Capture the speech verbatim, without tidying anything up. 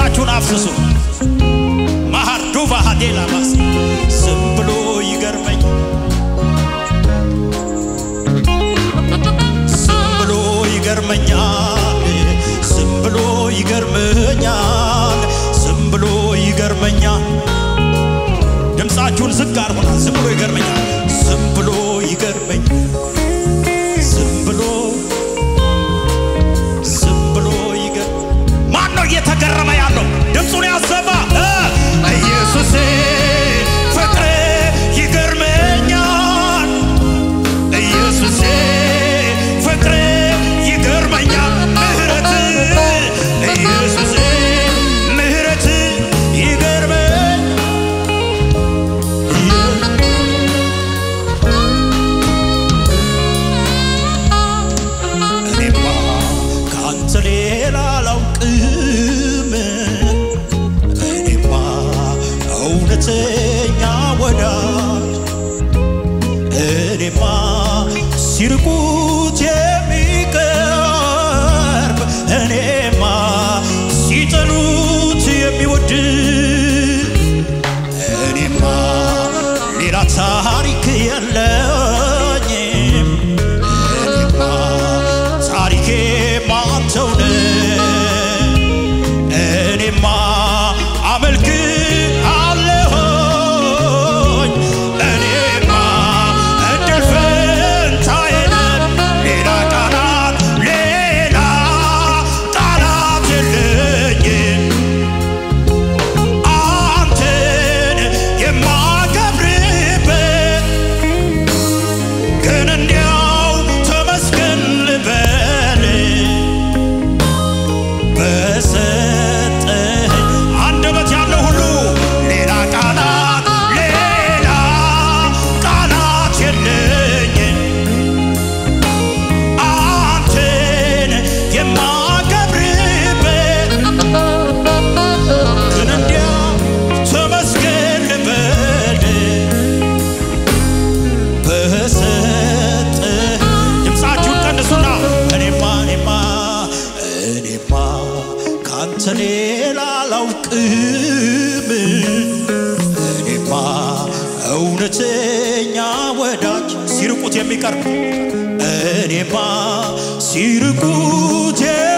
Satu nafsu mahar dua hadela mas sebelum igarmai sebelum igarmanya sebelum igarmanya sebelum igarmanya dem satu segar mana sebelum igarmanya sebelum igarmai sebelum የተገረመ ያለው ድምጹን ያሰማ ኢየሱስ ፍቅር ይገርመኛል ኢየሱስ ፍቅር ይገርመኛል ምህረት ኢየሱስ ምህረት ይገርመኛል እኔማ ካንተ ሌላ አላውቅም Tenya wadat, enema sirkut yemikarb, enema sitanut yemiwadi, enema liratharik yallanyem, enema tarike mantone, enema amelki. እውነተኛ ወዳጅ ሲርቁት የሚቀርብ እኔማ ሲርቁት